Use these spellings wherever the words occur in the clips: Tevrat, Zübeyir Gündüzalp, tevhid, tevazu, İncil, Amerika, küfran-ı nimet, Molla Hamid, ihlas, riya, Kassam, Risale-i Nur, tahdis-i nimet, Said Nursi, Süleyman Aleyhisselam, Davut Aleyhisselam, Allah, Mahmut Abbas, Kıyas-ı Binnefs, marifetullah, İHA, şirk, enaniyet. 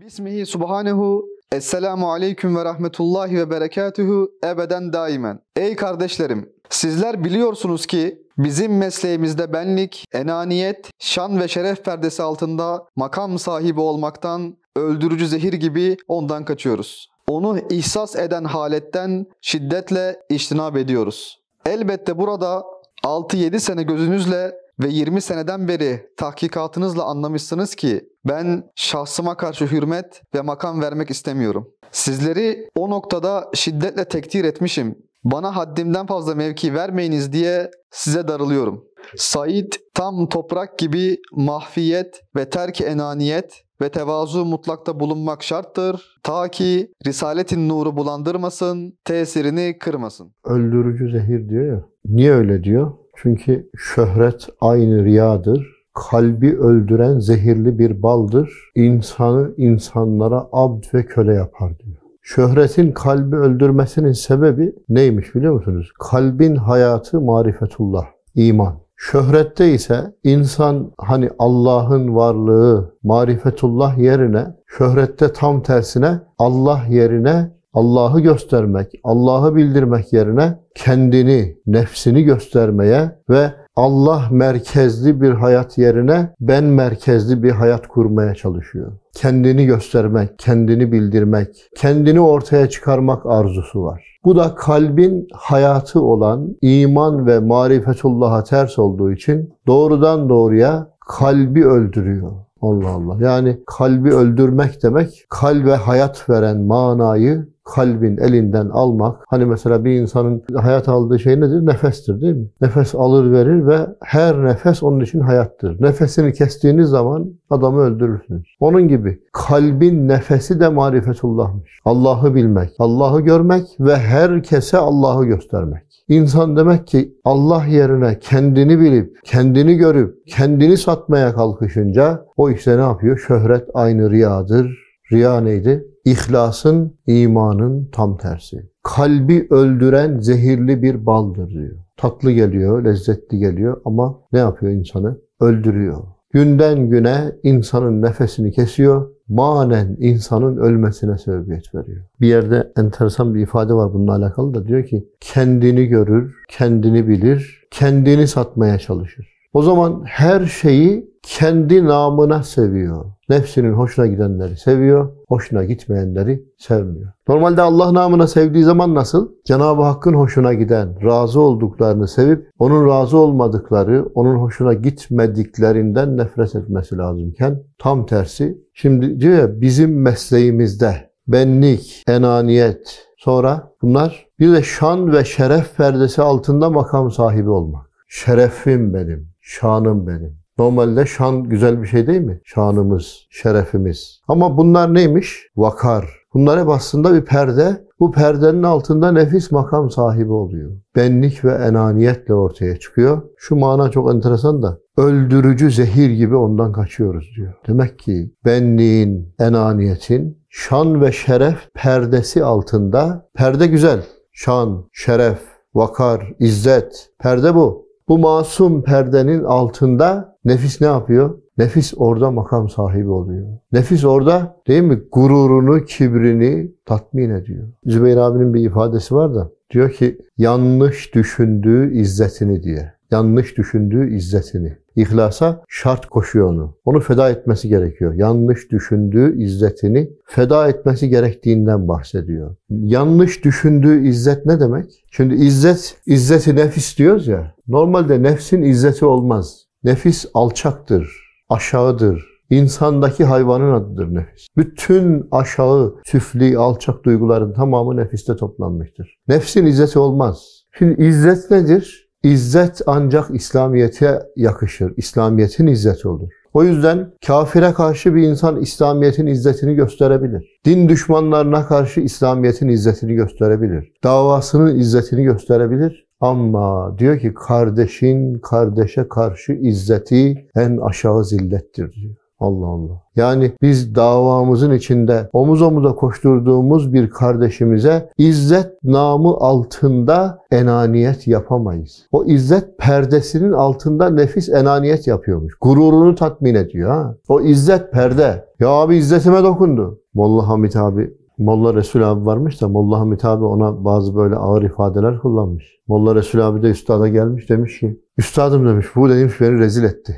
Bismihi subhanehu, esselamu aleyküm ve rahmetullahi ve berekatuhu ebeden daimen. Ey kardeşlerim, sizler biliyorsunuz ki bizim mesleğimizde benlik, enaniyet, şan ve şeref perdesi altında makam sahibi olmaktan, öldürücü zehir gibi ondan kaçıyoruz. Onu ihsas eden haletten şiddetle içtinab ediyoruz. Elbette burada 6-7 sene gözünüzle ve 20 seneden beri tahkikatınızla anlamışsınız ki ben şahsıma karşı hürmet ve makam vermek istemiyorum. Sizleri o noktada şiddetle tektir etmişim. Bana haddimden fazla mevki vermeyiniz diye size darılıyorum. Said tam toprak gibi mahfiyet ve terk-i enaniyet ve tevazu mutlakta bulunmak şarttır. Ta ki Risaletin nuru bulandırmasın, tesirini kırmasın. Öldürücü zehir diyor ya. Niye öyle diyor? Çünkü şöhret aynı riyadır. Kalbi öldüren zehirli bir baldır. İnsanı insanlara abd ve köle yapar diyor. Şöhretin kalbi öldürmesinin sebebi neymiş biliyor musunuz? Kalbin hayatı marifetullah, iman. Şöhrette ise insan hani Allah'ın varlığı, marifetullah yerine, şöhrette tam tersine Allah yerine Allah'ı göstermek, Allah'ı bildirmek yerine kendini, nefsini göstermeye ve Allah merkezli bir hayat yerine ben merkezli bir hayat kurmaya çalışıyor. Kendini göstermek, kendini bildirmek, kendini ortaya çıkarmak arzusu var. Bu da kalbin hayatı olan iman ve marifetullah'a ters olduğu için doğrudan doğruya kalbi öldürüyor. Allah Allah. Yani kalbi öldürmek demek, kalbe hayat veren manayı kalbin elinden almak. Hani mesela bir insanın hayat aldığı şey nedir? Nefestir değil mi? Nefes alır verir ve her nefes onun için hayattır. Nefesini kestiğiniz zaman adamı öldürürsünüz. Onun gibi kalbin nefesi de marifetullah'mış. Allah'ı bilmek, Allah'ı görmek ve herkese Allah'ı göstermek. İnsan demek ki Allah yerine kendini bilip, kendini görüp, kendini satmaya kalkışınca o işte ne yapıyor? Şöhret aynı riyadır. Riya neydi? İhlasın, imanın tam tersi. Kalbi öldüren zehirli bir baldır diyor. Tatlı geliyor, lezzetli geliyor ama ne yapıyor insanı? Öldürüyor. Günden güne insanın nefesini kesiyor. Manen insanın ölmesine sebebiyet veriyor. Bir yerde enteresan bir ifade var bununla alakalı da diyor ki kendini görür, kendini bilir, kendini satmaya çalışır. O zaman her şeyi kendi namına seviyor. Nefsinin hoşuna gidenleri seviyor, hoşuna gitmeyenleri sevmiyor. Normalde Allah namına sevdiği zaman nasıl? Cenab-ı Hakk'ın hoşuna giden, razı olduklarını sevip, onun razı olmadıkları, onun hoşuna gitmediklerinden nefret etmesi lazımken tam tersi. Şimdi diyor ya bizim mesleğimizde benlik, enaniyet, sonra bunlar bir de şan ve şeref perdesi altında makam sahibi olmak. Şerefim benim, şanım benim. Normalde şan güzel bir şey değil mi? Şanımız, şerefimiz. Ama bunlar neymiş? Vakar. Bunlar hep aslında bir perde. Bu perdenin altında nefis makam sahibi oluyor. Benlik ve enaniyetle ortaya çıkıyor. Şu mana çok enteresan da. Öldürücü zehir gibi ondan kaçıyoruz diyor. Demek ki benliğin, enaniyetin şan ve şeref perdesi altında. Perde güzel. Şan, şeref, vakar, izzet. Perde bu. Bu masum perdenin altında nefis ne yapıyor? Nefis orada makam sahibi oluyor. Nefis orada değil mi? Gururunu, kibrini tatmin ediyor. Zübeyir abinin bir ifadesi var da diyor ki yanlış düşündüğü izzetini diye. Yanlış düşündüğü izzetini. İhlasa şart koşuyor onu. Onu feda etmesi gerekiyor. Yanlış düşündüğü izzetini feda etmesi gerektiğinden bahsediyor. Yanlış düşündüğü izzet ne demek? Şimdi izzet, izzeti nefis diyoruz ya. Normalde nefsin izzeti olmaz. Nefis alçaktır, aşağıdır. İnsandaki hayvanın adıdır nefis. Bütün aşağı, süfli, alçak duyguların tamamı nefiste toplanmıştır. Nefsin izzeti olmaz. Şimdi izzet nedir? İzzet ancak İslamiyet'e yakışır. İslamiyet'in izzeti olur. O yüzden kafire karşı bir insan İslamiyet'in izzetini gösterebilir. Din düşmanlarına karşı İslamiyet'in izzetini gösterebilir. Davasının izzetini gösterebilir. Ama diyor ki kardeşin kardeşe karşı izzeti en aşağı zillettir diyor. Allah Allah. Yani biz davamızın içinde omuz omuza koşturduğumuz bir kardeşimize izzet namı altında enaniyet yapamayız. O izzet perdesinin altında nefis enaniyet yapıyormuş. Gururunu tatmin ediyor. O izzet perde. Ya abi izzetime dokundu. Molla Hamid abi, Molla Resul abi varmış da Molla Hamid abi ona bazı böyle ağır ifadeler kullanmış. Molla Resul abi de üstada gelmiş demiş ki, üstadım demiş, bu demiş beni rezil etti.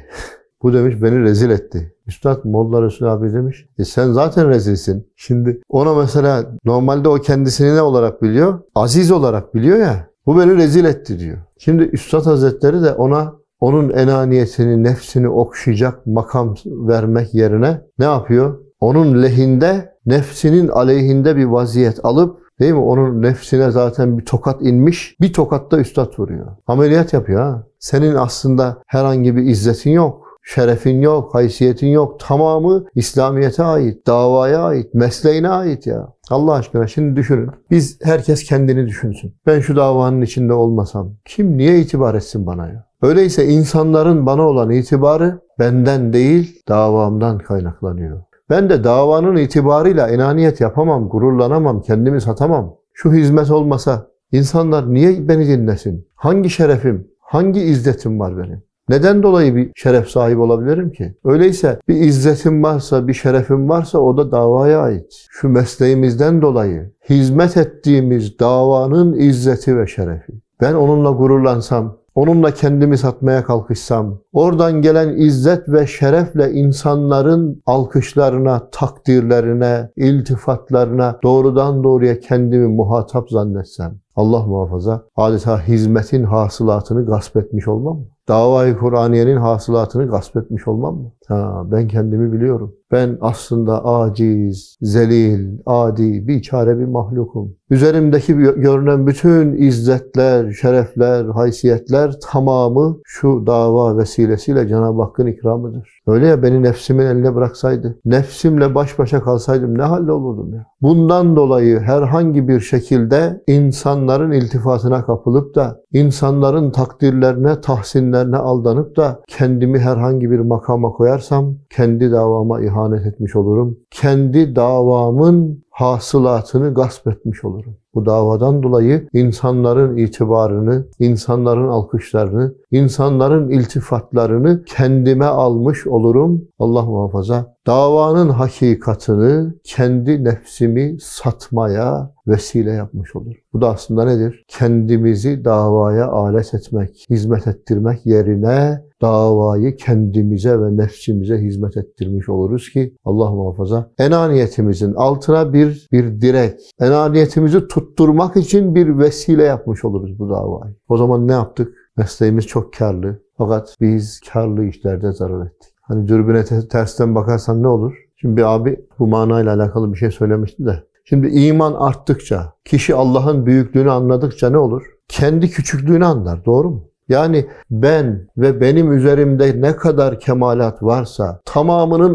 Bu demiş beni rezil etti. Üstad Molla Resul abi demiş, sen zaten rezilsin. Şimdi ona mesela normalde o kendisini ne olarak biliyor? Aziz olarak biliyor ya. Bu beni rezil etti diyor. Şimdi Üstad Hazretleri de ona onun enaniyetini, nefsini okşayacak makam vermek yerine ne yapıyor? Onun lehinde, nefsinin aleyhinde bir vaziyet alıp, değil mi? Onun nefsine zaten bir tokat inmiş, bir tokatta Üstad vuruyor. Ameliyat yapıyor ha. Senin aslında herhangi bir izzetin yok. Şerefin yok, haysiyetin yok. Tamamı İslamiyet'e ait, davaya ait, mesleğine ait ya. Allah aşkına şimdi düşünün. Biz herkes kendini düşünsün. Ben şu davanın içinde olmasam kim niye itibar etsin bana ya? Öyleyse insanların bana olan itibarı benden değil, davamdan kaynaklanıyor. Ben de davanın itibarıyla enaniyet yapamam, gururlanamam, kendimi satamam. Şu hizmet olmasa insanlar niye beni dinlesin? Hangi şerefim, hangi izzetim var benim? Neden dolayı bir şeref sahibi olabilirim ki? Öyleyse bir izzetim varsa, bir şerefim varsa o da davaya ait. Şu mesleğimizden dolayı hizmet ettiğimiz davanın izzeti ve şerefi. Ben onunla gururlansam, onunla kendimi satmaya kalkışsam, oradan gelen izzet ve şerefle insanların alkışlarına, takdirlerine, iltifatlarına doğrudan doğruya kendimi muhatap zannetsem, Allah muhafaza, adeta hizmetin hasılatını gasp etmiş olmam mı? Dava-i Kur'aniye'nin hasılatını gasp etmiş olmam mı? Ha, ben kendimi biliyorum. Ben aslında aciz, zelil, adi, biçare bir mahlukum. Üzerimdeki görünen bütün izzetler, şerefler, haysiyetler tamamı şu dava vesilesiyle Cenab-ı Hakk'ın ikramıdır. Öyle ya, beni nefsimin eline bıraksaydı, nefsimle baş başa kalsaydım ne halde olurdum ya? Bundan dolayı herhangi bir şekilde insanların iltifatına kapılıp da, insanların takdirlerine, tahsinlerine aldanıp da kendimi herhangi bir makama koyarsam kendi davama ihanet etmiş olurum. Kendi davamın hasılatını gasp etmiş olurum. Bu davadan dolayı insanların itibarını, insanların alkışlarını, insanların iltifatlarını kendime almış olurum. Allah muhafaza. Davanın hakikatını kendi nefsimi satmaya vesile yapmış olur. Bu da aslında nedir? Kendimizi davaya alet etmek, hizmet ettirmek yerine davayı kendimize ve nefsimize hizmet ettirmiş oluruz ki Allah muhafaza enaniyetimizin altına bir direk, enaniyetimizi tutturmak için bir vesile yapmış oluruz bu davayı. O zaman ne yaptık? Mesleğimiz çok karlı fakat biz karlı işlerde zarar ettik. Hani dürbüne tersten bakarsan ne olur? Şimdi bir abi bu manayla alakalı bir şey söylemişti de. Şimdi iman arttıkça, kişi Allah'ın büyüklüğünü anladıkça ne olur? Kendi küçüklüğünü anlar, doğru mu? Yani ben ve benim üzerimde ne kadar kemalat varsa tamamının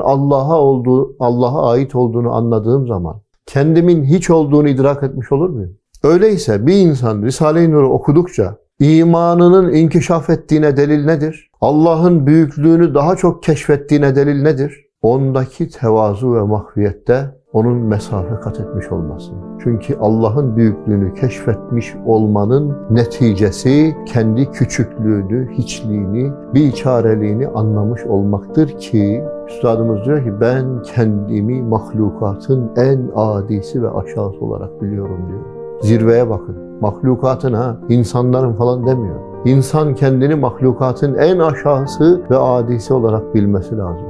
Allah'a ait olduğunu anladığım zaman kendimin hiç olduğunu idrak etmiş olur muyum? Öyleyse bir insan Risale-i Nur'u okudukça imanının inkişaf ettiğine delil nedir? Allah'ın büyüklüğünü daha çok keşfettiğine delil nedir? Ondaki tevazu ve mahviyette onun mesafe kat etmiş olması. Çünkü Allah'ın büyüklüğünü keşfetmiş olmanın neticesi kendi küçüklüğünü, hiçliğini, biçareliğini anlamış olmaktır ki Üstadımız diyor ki ben kendimi mahlukatın en adisi ve aşağısı olarak biliyorum diyor. Zirveye bakın. Mahlukatın ha, insanların falan demiyor. İnsan kendini mahlukatın en aşağısı ve adisi olarak bilmesi lazım.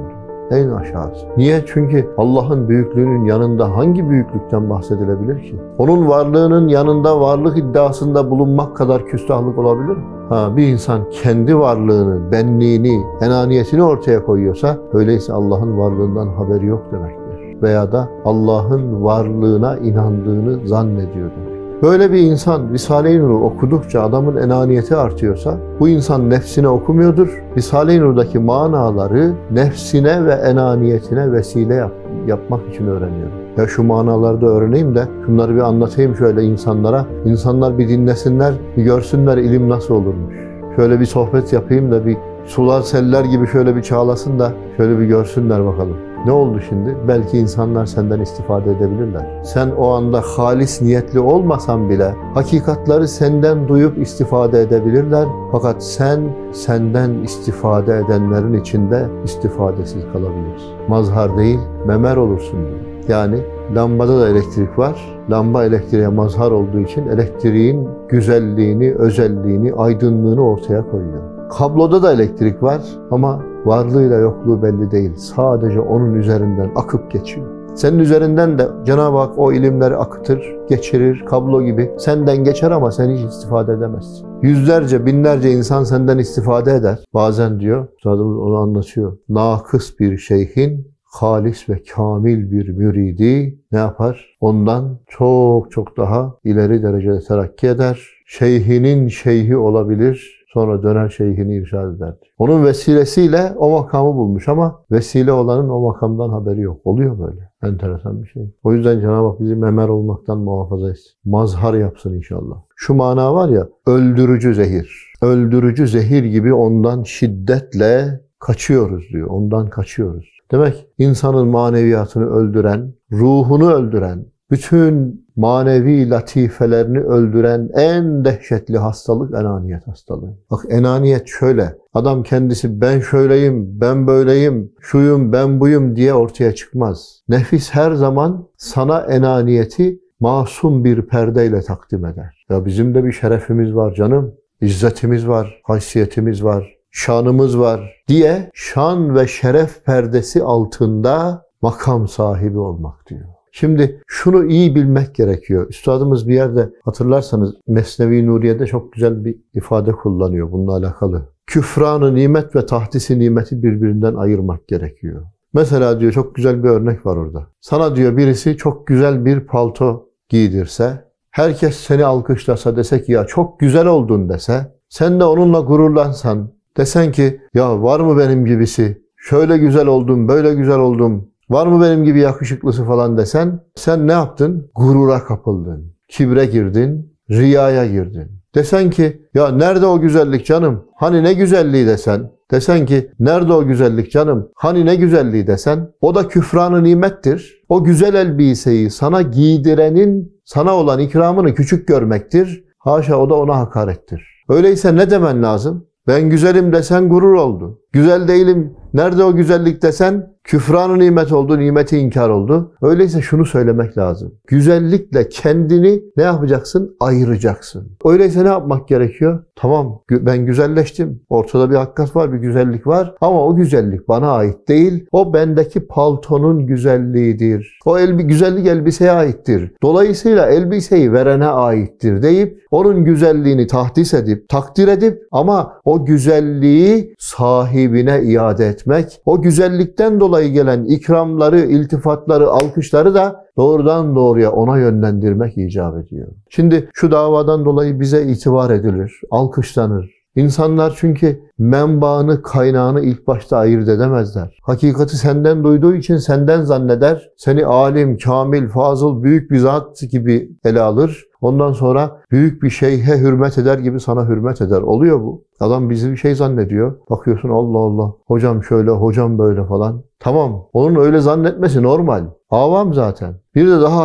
En aşağısı. Niye? Çünkü Allah'ın büyüklüğünün yanında hangi büyüklükten bahsedilebilir ki? Onun varlığının yanında varlık iddiasında bulunmak kadar küstahlık olabilir mi? Ha, bir insan kendi varlığını, benliğini, enaniyetini ortaya koyuyorsa öyleyse Allah'ın varlığından haberi yok demektir. Veya da Allah'ın varlığına inandığını zannediyor demektir. Böyle bir insan Risale-i Nur'u okudukça adamın enaniyeti artıyorsa bu insan nefsine okumuyordur. Risale-i Nur'daki manaları nefsine ve enaniyetine vesile yapmak için öğreniyor. Ya şu manaları da öğreneyim de şunları bir anlatayım şöyle insanlara. İnsanlar bir dinlesinler, bir görsünler ilim nasıl olurmuş. Şöyle bir sohbet yapayım da bir sular seller gibi şöyle bir çağlasın da şöyle bir görsünler bakalım. Ne oldu şimdi? Belki insanlar senden istifade edebilirler. Sen o anda halis niyetli olmasan bile hakikatları senden duyup istifade edebilirler. Fakat sen senden istifade edenlerin içinde istifadesiz kalabilirsin. Mazhar değil, memer olursun diyor. Yani lambada da elektrik var. Lamba elektriğe mazhar olduğu için elektriğin güzelliğini, özelliğini, aydınlığını ortaya koyuyor. Kabloda da elektrik var ama varlığıyla yokluğu belli değil. Sadece onun üzerinden akıp geçiyor. Senin üzerinden de Cenab-ı Hak o ilimleri akıtır, geçirir, kablo gibi. Senden geçer ama sen hiç istifade edemezsin. Yüzlerce, binlerce insan senden istifade eder. Bazen diyor, üstadımız onu anlatıyor. Nakıs bir şeyhin, halis ve kamil bir müridi ne yapar? Ondan çok daha ileri derecede terakki eder. Şeyhinin şeyhi olabilir. Sonra döner şeyhini irşad eder. Onun vesilesiyle o makamı bulmuş ama vesile olanın o makamdan haberi yok. Oluyor böyle. Enteresan bir şey. O yüzden Cenab-ı Hak bizi memer olmaktan muhafaza etsin. Mazhar yapsın inşallah. Şu mana var ya, öldürücü zehir. Öldürücü zehir gibi ondan şiddetle kaçıyoruz diyor. Ondan kaçıyoruz. Demek insanın maneviyatını öldüren, ruhunu öldüren, bütün manevi latifelerini öldüren en dehşetli hastalık enaniyet hastalığı. Bak enaniyet şöyle, adam kendisi ben şöyleyim, ben böyleyim, şuyum, ben buyum diye ortaya çıkmaz. Nefis her zaman sana enaniyeti masum bir perdeyle takdim eder. Ya bizim de bir şerefimiz var canım, izzetimiz var, haysiyetimiz var, şanımız var diye şan ve şeref perdesi altında makam sahibi olmak diyor. Şimdi şunu iyi bilmek gerekiyor. Üstadımız bir yerde hatırlarsanız Mesnevi Nuriye'de çok güzel bir ifade kullanıyor bununla alakalı. Küfran-ı nimet ve tahdis-i nimeti birbirinden ayırmak gerekiyor. Mesela diyor çok güzel bir örnek var orada. Sana diyor birisi çok güzel bir palto giydirse, herkes seni alkışlasa dese ki ya çok güzel oldun dese, sen de onunla gururlansan, desen ki ya var mı benim gibisi, şöyle güzel oldum, böyle güzel oldum, var mı benim gibi yakışıklısı falan desen, sen ne yaptın? Gurura kapıldın, kibre girdin, riyaya girdin. Desen ki, ya nerede o güzellik canım? Hani ne güzelliği desen? Desen ki, nerede o güzellik canım? Hani ne güzelliği desen? O da küfran-ı nimettir. O güzel elbiseyi sana giydirenin, sana olan ikramını küçük görmektir. Haşa o da ona hakarettir. Öyleyse ne demen lazım? Ben güzelim desen gurur oldu. Güzel değilim, nerede o güzellik desen küfran-ı nimet oldu, nimeti inkar oldu. Öyleyse şunu söylemek lazım. Güzellikle kendini ne yapacaksın? Ayıracaksın. Öyleyse ne yapmak gerekiyor? Tamam ben güzelleştim. Ortada bir hakikat var, bir güzellik var. Ama o güzellik bana ait değil. O bendeki paltonun güzelliğidir. O güzellik elbiseye aittir. Dolayısıyla elbiseyi verene aittir deyip onun güzelliğini tahdis edip, takdir edip ama o güzelliği sahibine iade etmek, o güzellikten dolayı gelen ikramları, iltifatları, alkışları da doğrudan doğruya ona yönlendirmek icap ediyor. Şimdi şu davadan dolayı bize itibar edilir, alkışlanır. İnsanlar çünkü menbaını, kaynağını ilk başta ayırt edemezler. Hakikati senden duyduğu için senden zanneder, seni alim, kamil, fazıl, büyük bir zat gibi ele alır. Ondan sonra büyük bir şeyhe hürmet eder gibi sana hürmet eder. Oluyor bu. Adam bizi bir şey zannediyor. Bakıyorsun Allah Allah, hocam şöyle, hocam böyle falan. Tamam, onun öyle zannetmesi normal. Avam zaten. Bir de daha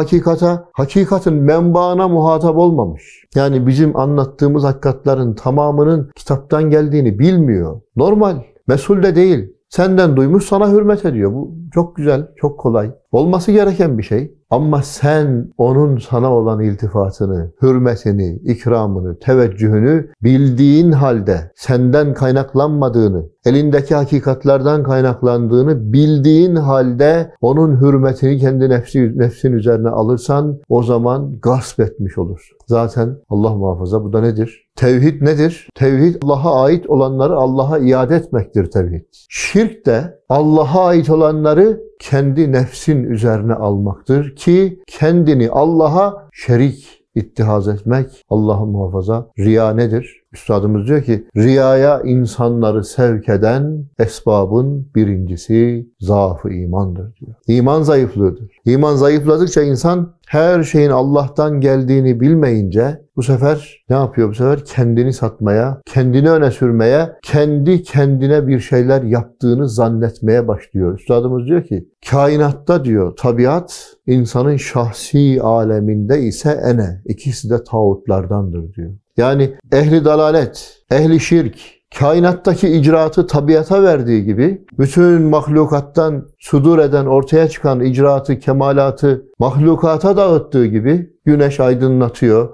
hakikatin menbaına muhatap olmamış. Yani bizim anlattığımız hakikatların tamamının kitaptan geldiğini bilmiyor. Normal, mesul de değil. Senden duymuş, sana hürmet ediyor. Bu çok güzel, çok kolay. Olması gereken bir şey. Ama sen onun sana olan iltifatını, hürmetini, ikramını, teveccühünü bildiğin halde senden kaynaklanmadığını, elindeki hakikatlerden kaynaklandığını bildiğin halde onun hürmetini kendi nefsin üzerine alırsan o zaman gasp etmiş olursun. Zaten Allah muhafaza bu da nedir? Tevhid nedir? Tevhid Allah'a ait olanları Allah'a iade etmektir tevhid. Şirk de Allah'a ait olanları kendi nefsin üzerine almaktır ki kendini Allah'a şerik ittihaz etmek. Allah muhafaza riya nedir? Üstadımız diyor ki, riyaya insanları sevk eden esbabın birincisi zaaf-ı imandır diyor. İman zayıflığıdır. İman zayıfladıkça insan her şeyin Allah'tan geldiğini bilmeyince bu sefer ne yapıyor? Bu sefer kendini satmaya, kendini öne sürmeye, kendi kendine bir şeyler yaptığını zannetmeye başlıyor. Üstadımız diyor ki, kainatta diyor tabiat, insanın şahsi aleminde ise ene. İkisi de tağutlardandır diyor. Yani ehli dalalet, ehli şirk, kainattaki icraatı tabiata verdiği gibi bütün mahlukattan sudur eden, ortaya çıkan icraatı, kemalatı mahlukata dağıttığı gibi güneş aydınlatıyor,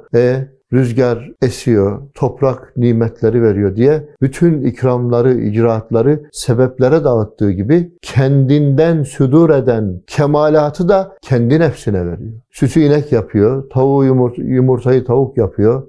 rüzgar esiyor, toprak nimetleri veriyor diye bütün ikramları, icraatları sebeplere dağıttığı gibi kendinden sudur eden kemalatı da kendi nefsine veriyor. Sütü inek yapıyor, tavuğu yumurtayı tavuk yapıyor,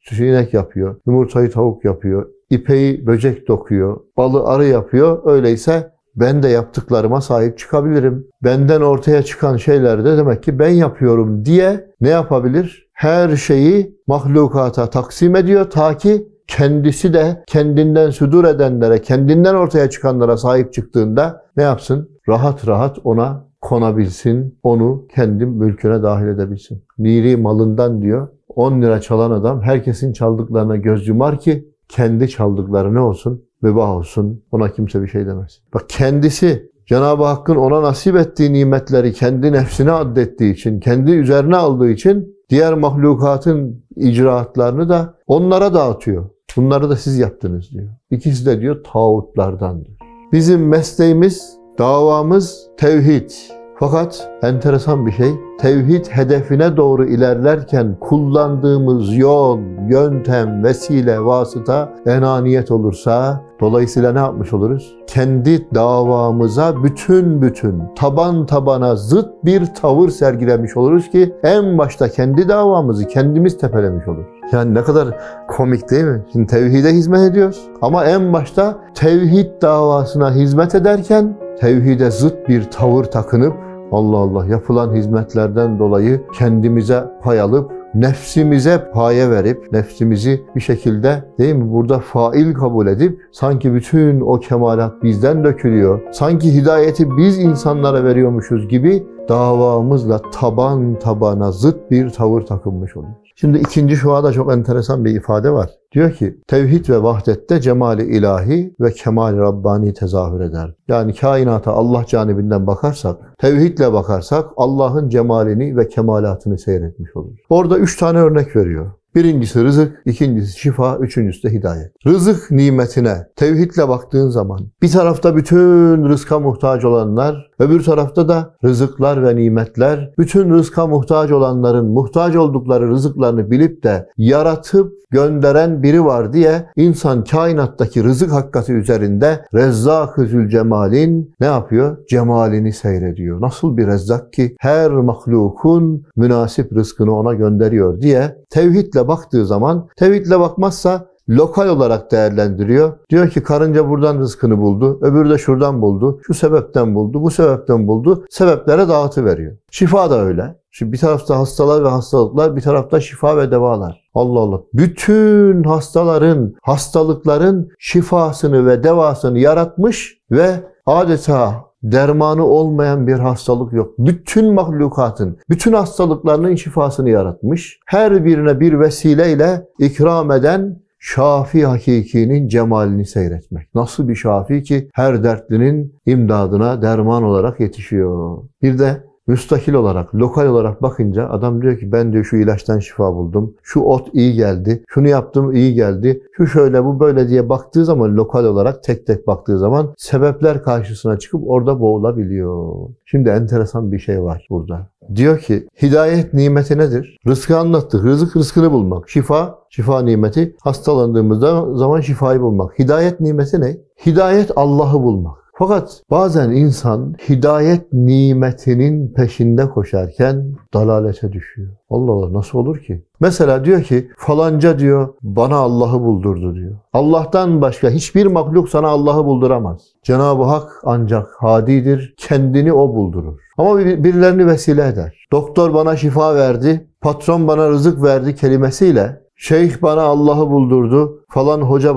sütü inek yapıyor, yumurtayı tavuk yapıyor, ipeyi böcek dokuyor, balı arı yapıyor. Öyleyse ben de yaptıklarıma sahip çıkabilirim. Benden ortaya çıkan şeyler de demek ki ben yapıyorum diye ne yapabilir? Her şeyi mahlukata taksim ediyor ta ki kendisi de kendinden sudur edenlere, kendinden ortaya çıkanlara sahip çıktığında ne yapsın? Rahat rahat ona konabilsin, onu kendi mülküne dahil edebilsin. Niri malından diyor, 10 lira çalan adam herkesin çaldıklarına göz yumar ki kendi çaldıkları ne olsun? Mübah olsun. Ona kimse bir şey demez. Bak kendisi Cenab-ı Hakk'ın ona nasip ettiği nimetleri kendi nefsine addettiği için, kendi üzerine aldığı için diğer mahlukatın icraatlarını da onlara dağıtıyor. Bunları da siz yaptınız diyor. İkisi de diyor tağutlardandır. Bizim mesleğimiz, davamız tevhid. Fakat enteresan bir şey, tevhid hedefine doğru ilerlerken kullandığımız yol, yöntem, vesile, vasıta enaniyet olursa dolayısıyla ne yapmış oluruz? Kendi davamıza bütün taban tabana zıt bir tavır sergilemiş oluruz ki en başta kendi davamızı kendimiz tepelemiş oluruz. Yani ne kadar komik değil mi? Şimdi tevhide hizmet ediyoruz ama en başta tevhid davasına hizmet ederken tevhide zıt bir tavır takınıp Allah Allah yapılan hizmetlerden dolayı kendimize pay alıp, nefsimize paye verip, nefsimizi bir şekilde değil mi burada fail kabul edip sanki bütün o kemalat bizden dökülüyor, sanki hidayeti biz insanlara veriyormuşuz gibi davamızla taban tabana zıt bir tavır takınmış oluyor. Şimdi 2. şuada çok enteresan bir ifade var. Diyor ki, tevhid ve vahdette cemali ilahi ve kemal rabbani tezahür eder. Yani kainata Allah canibinden bakarsak, tevhidle bakarsak Allah'ın cemalini ve kemalatını seyretmiş oluruz. Orada 3 tane örnek veriyor. Birincisi rızık, ikincisi şifa, üçüncüsü de hidayet. Rızık nimetine tevhidle baktığın zaman bir tarafta bütün rızka muhtaç olanlar, öbür tarafta da rızıklar ve nimetler, bütün rızka muhtaç olanların muhtaç oldukları rızıklarını bilip de yaratıp gönderen biri var diye insan kainattaki rızık hakkası üzerinde Rezzak-ı Zülcemal'in ne yapıyor? Cemalini seyrediyor. Nasıl bir rezzak ki her mahlukun münasip rızkını ona gönderiyor diye tevhidle baktığı zaman, tevhidle bakmazsa lokal olarak değerlendiriyor. Diyor ki karınca buradan rızkını buldu, öbürü de şuradan buldu, şu sebepten buldu, bu sebepten buldu. Sebeplere dağıtıveriyor. Şifa da öyle. Şimdi bir tarafta hastalar ve hastalıklar, bir tarafta şifa ve devalar. Allah Allah. Bütün hastaların, hastalıkların şifasını ve devasını yaratmış ve adeta dermanı olmayan bir hastalık yok. Bütün mahlukatın, bütün hastalıklarının şifasını yaratmış. Her birine bir vesileyle ikram eden Şafi Hakiki'nin cemalini seyretmek. Nasıl bir şafi ki her dertlinin imdadına derman olarak yetişiyor. Bir de müstakil olarak, lokal olarak bakınca adam diyor ki ben diyor şu ilaçtan şifa buldum, şu ot iyi geldi, şunu yaptım iyi geldi, şu şöyle bu böyle diye baktığı zaman lokal olarak tek baktığı zaman sebepler karşısına çıkıp orada boğulabiliyor. Şimdi enteresan bir şey var burada. Diyor ki hidayet nimeti nedir? Rızkı anlattık. Rızık rızkını bulmak. Şifa nimeti. Hastalandığımızda zaman şifayı bulmak. Hidayet nimeti ne? Hidayet Allah'ı bulmak. Fakat bazen insan hidayet nimetinin peşinde koşarken dalalete düşüyor. Allah Allah nasıl olur ki? Mesela diyor ki falanca diyor bana Allah'ı buldurdu diyor. Allah'tan başka hiçbir mahluk sana Allah'ı bulduramaz. Cenab-ı Hak ancak hadidir, kendini o buldurur. Ama birilerini vesile eder. Doktor bana şifa verdi, patron bana rızık verdi kelimesiyle Şeyh bana Allah'ı buldurdu. Falan hoca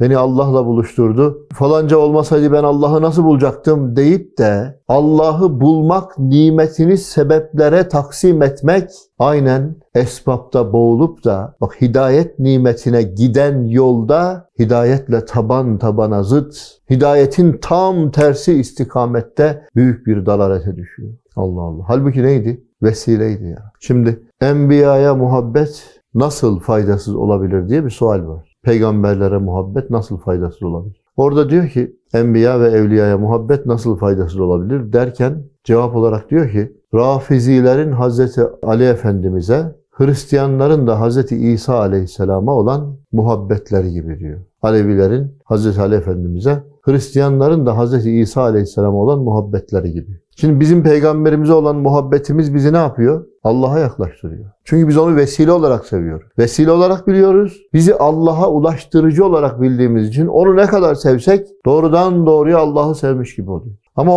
beni Allah'la buluşturdu. Falanca olmasaydı ben Allah'ı nasıl bulacaktım deyip de Allah'ı bulmak nimetini sebeplere taksim etmek aynen esbapta boğulup da bak hidayet nimetine giden yolda hidayetle taban tabana zıt, hidayetin tam tersi istikamette büyük bir dalalete düşüyor. Allah Allah. Halbuki neydi? Vesileydi ya. Şimdi enbiyaya muhabbet nasıl faydasız olabilir diye bir sual var. Peygamberlere muhabbet nasıl faydasız olabilir? Orada diyor ki enbiya ve evliyaya muhabbet nasıl faydasız olabilir derken cevap olarak diyor ki Rafizilerin Hazreti Ali Efendimiz'e, Hristiyanların da Hazreti İsa Aleyhisselam'a olan muhabbetleri gibi diyor. Alevilerin Hazreti Ali Efendimiz'e, Hristiyanların da Hazreti İsa Aleyhisselam'a olan muhabbetleri gibi. Şimdi bizim Peygamberimize olan muhabbetimiz bizi ne yapıyor? Allah'a yaklaştırıyor. Çünkü biz onu vesile olarak seviyoruz. Vesile olarak biliyoruz. Bizi Allah'a ulaştırıcı olarak bildiğimiz için onu ne kadar sevsek doğrudan doğruya Allah'ı sevmiş gibi oluyor. Ama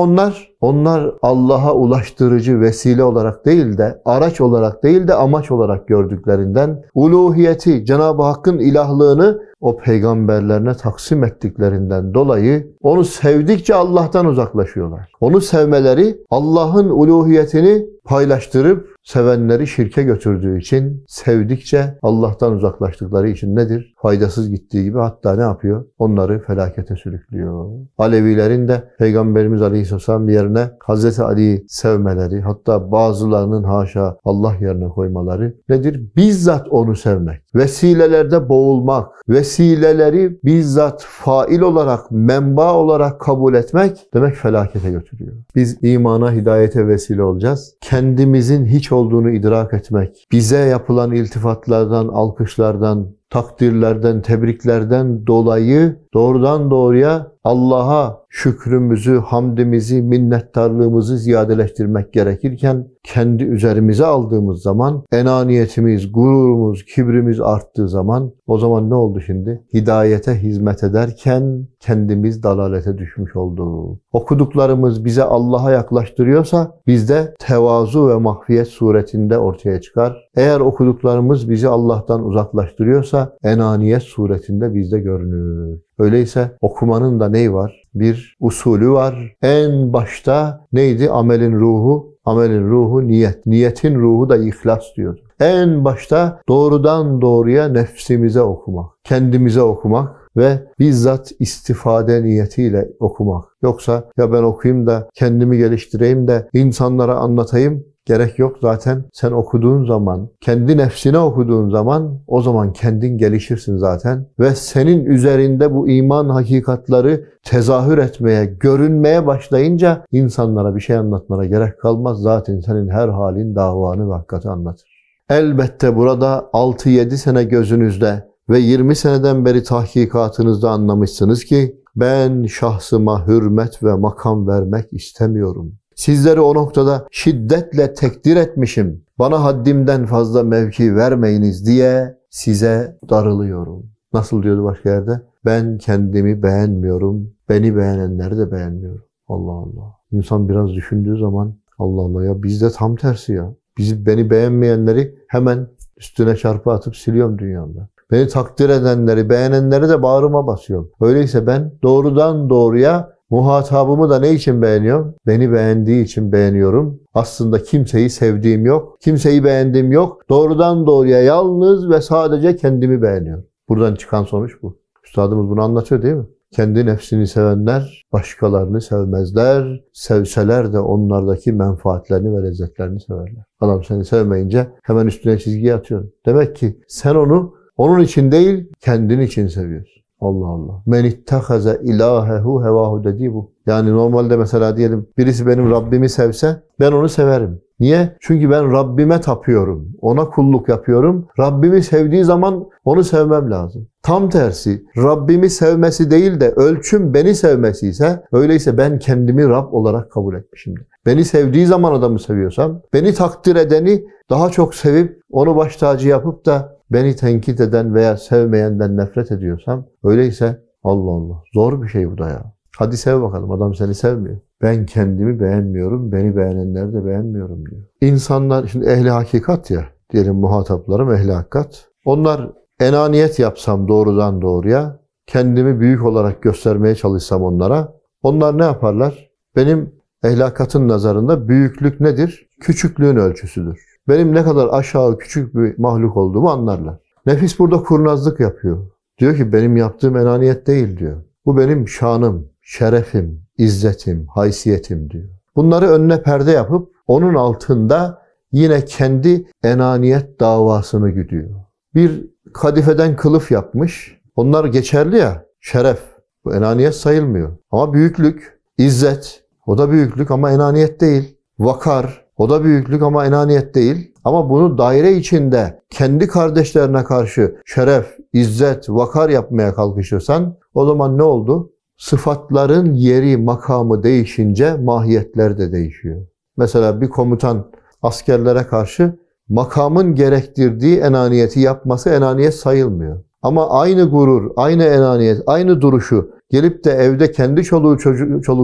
onlar Allah'a ulaştırıcı vesile olarak değil de, araç olarak değil de amaç olarak gördüklerinden uluhiyeti, Cenab-ı Hakk'ın ilahlığını o peygamberlerine taksim ettiklerinden dolayı onu sevdikçe Allah'tan uzaklaşıyorlar. Onu sevmeleri Allah'ın uluhiyetini paylaştırıp sevenleri şirke götürdüğü için sevdikçe Allah'tan uzaklaştıkları için nedir? Faydasız gittiği gibi hatta ne yapıyor? Onları felakete sürüklüyor. Alevilerin de Peygamberimiz Aleyhisselam yerine Hazreti Ali'yi sevmeleri, hatta bazılarının haşa Allah yerine koymaları nedir? Bizzat onu sevmek. Vesilelerde boğulmak, vesileleri bizzat fail olarak, menba olarak kabul etmek demek felakete götürüyor. Biz imana, hidayete vesile olacağız. Kendimizin hiç olduğunu idrak etmek, bize yapılan iltifatlardan, alkışlardan, takdirlerden, tebriklerden dolayı doğrudan doğruya Allah'a şükrümüzü, hamdimizi, minnettarlığımızı ziyadeleştirmek gerekirken kendi üzerimize aldığımız zaman enaniyetimiz, gururumuz, kibrimiz arttığı zaman o zaman ne oldu şimdi? Hidayete hizmet ederken kendimiz dalalete düşmüş olduk. Okuduklarımız bize Allah'a yaklaştırıyorsa bizde tevazu ve mahfiyet suretinde ortaya çıkar. Eğer okuduklarımız bizi Allah'tan uzaklaştırıyorsa enaniyet suretinde bizde görünür. Öyleyse okumanın da neyi var? Bir usulü var. En başta neydi? Amelin ruhu. Amelin ruhu niyet. Niyetin ruhu da ihlas diyordu. En başta doğrudan doğruya nefsimize okumak, kendimize okumak ve bizzat istifade niyetiyle okumak. Yoksa ya ben okuyayım da kendimi geliştireyim de insanlara anlatayım. Gerek yok zaten. Sen okuduğun zaman, kendi nefsine okuduğun zaman o zaman kendin gelişirsin zaten. Ve senin üzerinde bu iman hakikatları tezahür etmeye, görünmeye başlayınca insanlara bir şey anlatmana gerek kalmaz. Zaten senin her halin davanı ve hakikati anlatır. Elbette burada 6-7 sene gözünüzde ve 20 seneden beri tahkikatınızda anlamışsınız ki ben şahsıma hürmet ve makam vermek istemiyorum. Sizleri o noktada şiddetle tekdir etmişim. Bana haddimden fazla mevki vermeyiniz diye size darılıyorum. Nasıl diyordu başka yerde? Ben kendimi beğenmiyorum. Beni beğenenleri de beğenmiyorum. Allah Allah. İnsan biraz düşündüğü zaman Allah Allah ya bizde tam tersi ya. Beni beğenmeyenleri hemen üstüne çarpı atıp siliyorum dünyamda. Beni takdir edenleri, beğenenleri de bağrıma basıyorum. Öyleyse ben doğrudan doğruya muhatabımı da ne için beğeniyorum? Beni beğendiği için beğeniyorum. Aslında kimseyi sevdiğim yok, kimseyi beğendiğim yok. Doğrudan doğruya yalnız ve sadece kendimi beğeniyorum. Buradan çıkan sonuç bu. Üstadımız bunu anlatıyor değil mi? Kendi nefsini sevenler başkalarını sevmezler. Sevseler de onlardaki menfaatlerini ve lezzetlerini severler. Adam seni sevmeyince hemen üstüne çizgi atıyorsun. Demek ki sen onu onun için değil, kendin için seviyorsun. Allah Allah. Men ittehaza ilahehu hevahu dedi bu. Yani normalde mesela diyelim birisi benim Rabbimi sevse ben onu severim. Niye? Çünkü ben Rabbime tapıyorum. Ona kulluk yapıyorum. Rabbimi sevdiği zaman onu sevmem lazım. Tam tersi. Rabbimi sevmesi değil de ölçüm beni sevmesi ise öyleyse ben kendimi Rab olarak kabul etmişimdir. Beni sevdiği zaman adamı seviyorsam, beni takdir edeni daha çok sevip onu baş tacı yapıp da beni tenkit eden veya sevmeyenden nefret ediyorsam öyleyse Allah Allah zor bir şey bu da ya. Hadi sev bakalım adam seni sevmiyor. Ben kendimi beğenmiyorum, beni beğenenleri de beğenmiyorum diyor. İnsanlar şimdi ehli hakikat ya diyelim muhataplarım ehli hakikat. Onlar enaniyet yapsam doğrudan doğruya, kendimi büyük olarak göstermeye çalışsam onlara, onlar ne yaparlar? Benim ehlakatın nazarında büyüklük nedir? Küçüklüğün ölçüsüdür. Benim ne kadar aşağı küçük bir mahluk olduğumu anlarlar. Nefis burada kurnazlık yapıyor. Diyor ki benim yaptığım enaniyet değil diyor. Bu benim şanım, şerefim, izzetim, haysiyetim diyor. Bunları önüne perde yapıp onun altında yine kendi enaniyet davasını güdüyor. Bir kadifeden kılıf yapmış. Onlar geçerli ya, şeref. Bu enaniyet sayılmıyor. Ama büyüklük, izzet, o da büyüklük ama enaniyet değil. Vakar, o da büyüklük ama enaniyet değil. Ama bunu daire içinde kendi kardeşlerine karşı şeref, izzet, vakar yapmaya kalkışırsan o zaman ne oldu? Sıfatların yeri, makamı değişince mahiyetler de değişiyor. Mesela bir komutan askerlere karşı makamın gerektirdiği enaniyeti yapması enaniyet sayılmıyor. Ama aynı gurur, aynı enaniyet, aynı duruşu gelip de evde kendi çoluk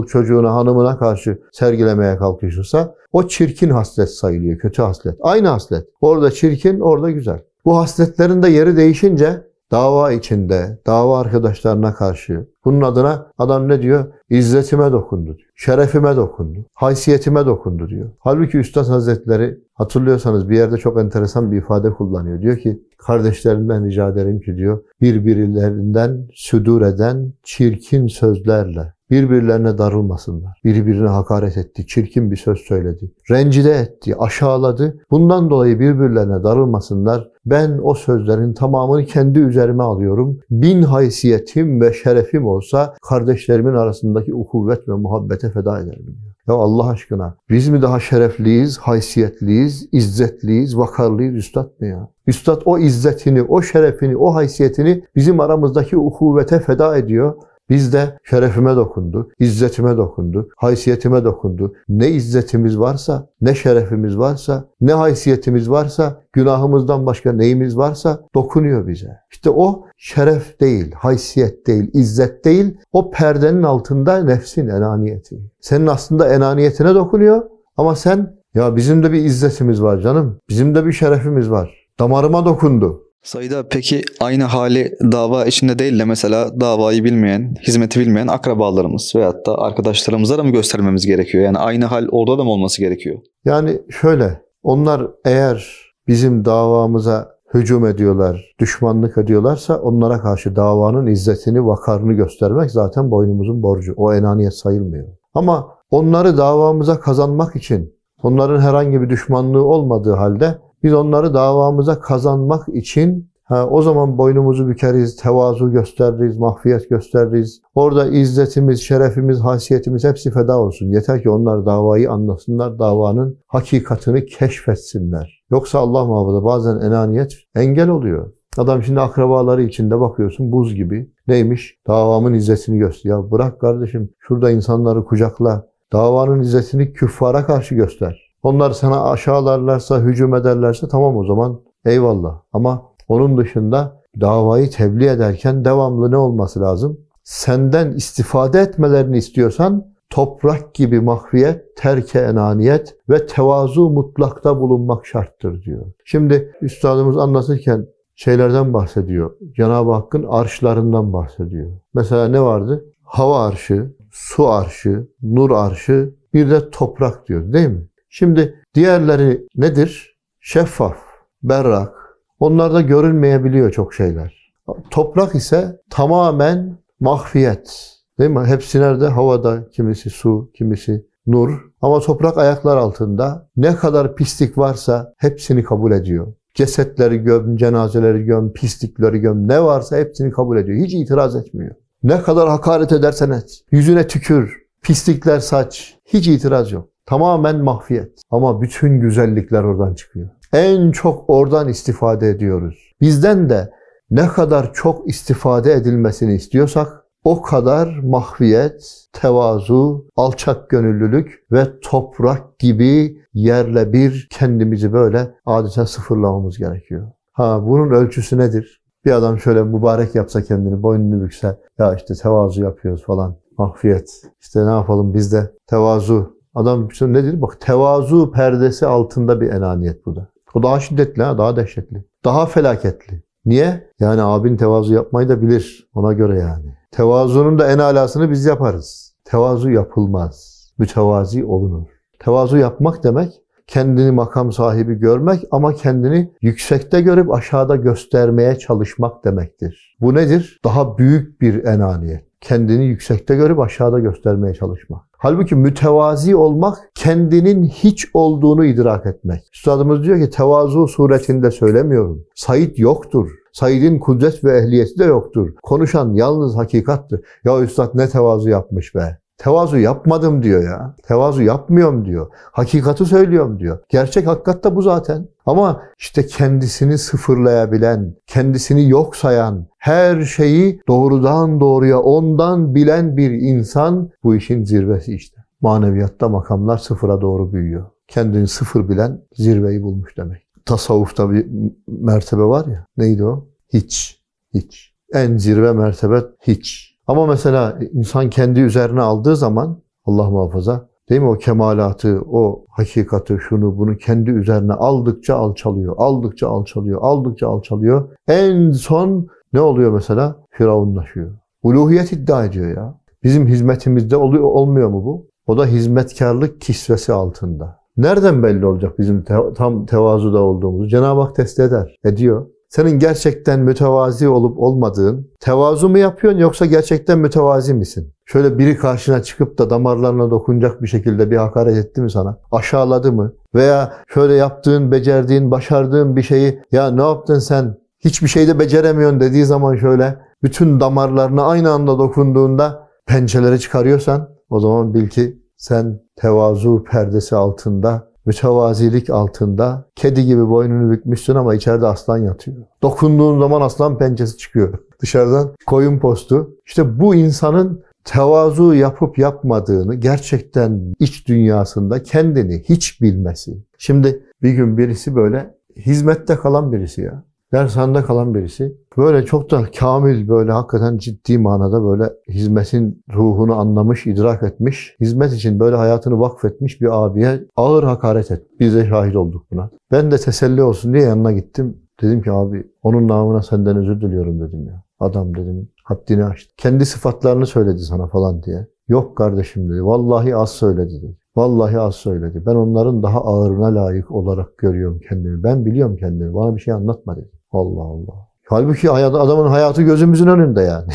çocuğuna, hanımına karşı sergilemeye kalkışırsa o çirkin haslet sayılıyor, kötü haslet. Aynı haslet. Orada çirkin, orada güzel. Bu hasletlerin de yeri değişince dava içinde, dava arkadaşlarına karşı. Bunun adına adam ne diyor? İzzetime dokundu diyor. Şerefime dokundu. Haysiyetime dokundu diyor. Halbuki Üstad Hazretleri hatırlıyorsanız bir yerde çok enteresan bir ifade kullanıyor. Diyor ki kardeşlerimden rica ederim ki diyor birbirlerinden südür eden çirkin sözlerle birbirlerine darılmasınlar. Birbirine hakaret etti, çirkin bir söz söyledi, rencide etti, aşağıladı. Bundan dolayı birbirlerine darılmasınlar. Ben o sözlerin tamamını kendi üzerime alıyorum. Bin haysiyetim ve şerefim olsa kardeşlerimin arasındaki ukuvvet ve muhabbete feda ederim. Ya Allah aşkına biz mi daha şerefliyiz, haysiyetliyiz, izzetliyiz, vakarlıyız Üstad mı ya? Üstad o izzetini, o şerefini, o haysiyetini bizim aramızdaki ukuvvete feda ediyor. Biz de şerefime dokundu, izzetime dokundu, haysiyetime dokundu. Ne izzetimiz varsa, ne şerefimiz varsa, ne haysiyetimiz varsa, günahımızdan başka neyimiz varsa dokunuyor bize. İşte o şeref değil, haysiyet değil, izzet değil. O perdenin altında nefsin enaniyeti. Senin aslında enaniyetine dokunuyor ama sen ya bizim de bir izzetimiz var canım, bizim de bir şerefimiz var. Damarıma dokundu. Said abi peki aynı hali dava içinde değil de mesela davayı bilmeyen, hizmeti bilmeyen akrabalarımız veyahut da arkadaşlarımıza da mı göstermemiz gerekiyor? Yani aynı hal orada da mı olması gerekiyor? Yani şöyle, onlar eğer bizim davamıza hücum ediyorlar, düşmanlık ediyorlarsa onlara karşı davanın izzetini, vakarını göstermek zaten boynumuzun borcu. O enaniyet sayılmıyor. Ama onları davamıza kazanmak için, onların herhangi bir düşmanlığı olmadığı halde biz onları davamıza kazanmak için o zaman boynumuzu bükeriz, tevazu gösteririz, mahfiyet gösteririz. Orada izzetimiz, şerefimiz, haysiyetimiz hepsi feda olsun. Yeter ki onlar davayı anlasınlar, davanın hakikatini keşfetsinler. Yoksa Allah muhafaza bazen enaniyet engel oluyor. Adam şimdi akrabaları içinde bakıyorsun buz gibi. Neymiş? Davamın izzetini göster. Ya bırak kardeşim şurada insanları kucakla. Davanın izzetini küffara karşı göster. Onlar sana aşağılarlarsa, hücum ederlerse tamam o zaman eyvallah. Ama onun dışında davayı tebliğ ederken devamlı ne olması lazım? Senden istifade etmelerini istiyorsan toprak gibi mahfiyet, terk-i enaniyet ve tevazu mutlakta bulunmak şarttır diyor. Şimdi üstadımız anlatırken şeylerden bahsediyor. Cenab-ı Hakk'ın arşlarından bahsediyor. Mesela ne vardı? Hava arşı, su arşı, nur arşı, bir de toprak diyor değil mi? Şimdi diğerleri nedir? Şeffaf, berrak. Onlarda görünmeyebiliyor çok şeyler. Toprak ise tamamen mahfiyet. Değil mi? Hepsi nerede? Havada, kimisi su, kimisi nur. Ama toprak ayaklar altında. Ne kadar pislik varsa hepsini kabul ediyor. Cesetleri göm, cenazeleri göm, pislikleri göm. Ne varsa hepsini kabul ediyor. Hiç itiraz etmiyor. Ne kadar hakaret edersen et. Yüzüne tükür, pislikler saç. Hiç itiraz yok. Tamamen mahfiyet. Ama bütün güzellikler oradan çıkıyor. En çok oradan istifade ediyoruz. Bizden de ne kadar çok istifade edilmesini istiyorsak o kadar mahfiyet, tevazu, alçak gönüllülük ve toprak gibi yerle bir kendimizi böyle adeta sıfırlamamız gerekiyor. Bunun ölçüsü nedir? Bir adam şöyle mübarek yapsa kendini, boynunu bükse, ya işte tevazu yapıyoruz falan, mahfiyet. İşte ne yapalım biz de tevazu. Adam şimdi ne dedi? Bak tevazu perdesi altında bir enaniyet bu da. O daha şiddetli, daha dehşetli, daha felaketli. Niye? Yani abin tevazu yapmayı da bilir. Ona göre yani. Tevazunun da en alasını biz yaparız. Tevazu yapılmaz. Mütevazi olunur. Tevazu yapmak demek kendini makam sahibi görmek ama kendini yüksekte görüp aşağıda göstermeye çalışmak demektir. Bu nedir? Daha büyük bir enaniyet. Kendini yüksekte görüp aşağıda göstermeye çalışmak. Halbuki mütevazi olmak kendinin hiç olduğunu idrak etmek. Üstadımız diyor ki tevazu suretinde söylemiyorum. Said yoktur. Said'in kudret ve ehliyeti de yoktur. Konuşan yalnız hakikattır. Ya üstad ne tevazu yapmış be. Tevazu yapmadım diyor ya. Tevazu yapmıyorum diyor. Hakikati söylüyorum diyor. Gerçek hakikat da bu zaten. Ama işte kendisini sıfırlayabilen, kendisini yok sayan, her şeyi doğrudan doğruya ondan bilen bir insan bu işin zirvesi işte. Maneviyatta makamlar sıfıra doğru büyüyor. Kendini sıfır bilen zirveyi bulmuş demek. Tasavvufta bir mertebe var ya. Neydi o? Hiç. Hiç. En zirve mertebe hiç. Ama mesela insan kendi üzerine aldığı zaman, Allah muhafaza, değil mi o kemalatı, o hakikati, şunu bunu kendi üzerine aldıkça alçalıyor, aldıkça alçalıyor, aldıkça alçalıyor. En son ne oluyor mesela? Firavunlaşıyor. Uluhiyet iddia ediyor ya. Bizim hizmetimizde oluyor, olmuyor mu bu? O da hizmetkarlık kisvesi altında. Nereden belli olacak bizim tam tevazuda olduğumuzu? Cenab-ı Hak test ediyor. Senin gerçekten mütevazi olup olmadığın, tevazu mu yapıyorsun yoksa gerçekten mütevazi misin? Şöyle biri karşına çıkıp da damarlarına dokunacak bir şekilde bir hakaret etti mi sana? Aşağıladı mı? Veya şöyle yaptığın, becerdiğin, başardığın bir şeyi ya ne yaptın sen? Hiçbir şey de beceremiyorsun dediği zaman şöyle bütün damarlarına aynı anda dokunduğunda pençeleri çıkarıyorsan o zaman bil ki sen tevazu perdesi altında mütevazilik altında kedi gibi boynunu bükmüşsün ama içeride aslan yatıyor. Dokunduğun zaman aslan pençesi çıkıyor. Dışarıdan koyun postu. İşte bu insanın tevazu yapıp yapmadığını gerçekten iç dünyasında kendini hiç bilmesi. Şimdi bir gün birisi böyle hizmette kalan birisi ya. Dershanede kalan birisi. Böyle çok da kamil böyle hakikaten ciddi manada böyle hizmetin ruhunu anlamış, idrak etmiş. Hizmet için böyle hayatını vakfetmiş bir abiye ağır hakaret etti. Biz de şahit olduk buna. Ben de teselli olsun diye yanına gittim. Dedim ki abi onun namına senden özür diliyorum dedim ya. Adam dedim haddini aştı. Kendi sıfatlarını söyledi sana falan diye. Yok kardeşim dedi. Vallahi az söyledi dedi. Vallahi az söyledi. Ben onların daha ağırına layık olarak görüyorum kendimi. Ben biliyorum kendimi. Bana bir şey anlatma dedi. Allah Allah. Halbuki adamın hayatı gözümüzün önünde yani.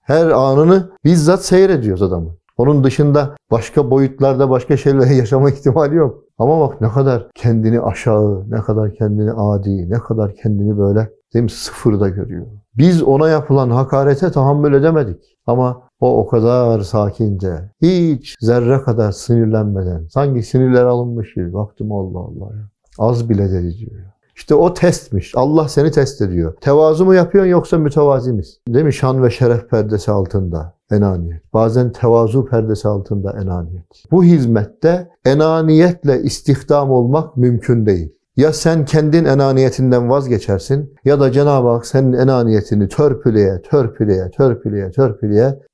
Her anını bizzat seyrediyoruz adamı. Onun dışında başka boyutlarda başka şeyleri yaşama ihtimali yok. Ama bak ne kadar kendini aşağı, ne kadar kendini adi, ne kadar kendini böyle değil mi, sıfırda görüyor. Biz ona yapılan hakarete tahammül edemedik. Ama o kadar sakince, hiç zerre kadar sinirlenmeden, sanki sinirler alınmış gibi. Baktım Allah Allah ya. Az bile dedi diyor. İşte o testmiş. Allah seni test ediyor. Tevazu mu yapıyorsun yoksa mütevazi misin? Değil mi? Şan ve şeref perdesi altında enaniyet. Bazen tevazu perdesi altında enaniyet. Bu hizmette enaniyetle istihdam olmak mümkün değil. Ya sen kendin enaniyetinden vazgeçersin ya da Cenab-ı Hak senin enaniyetini törpüleye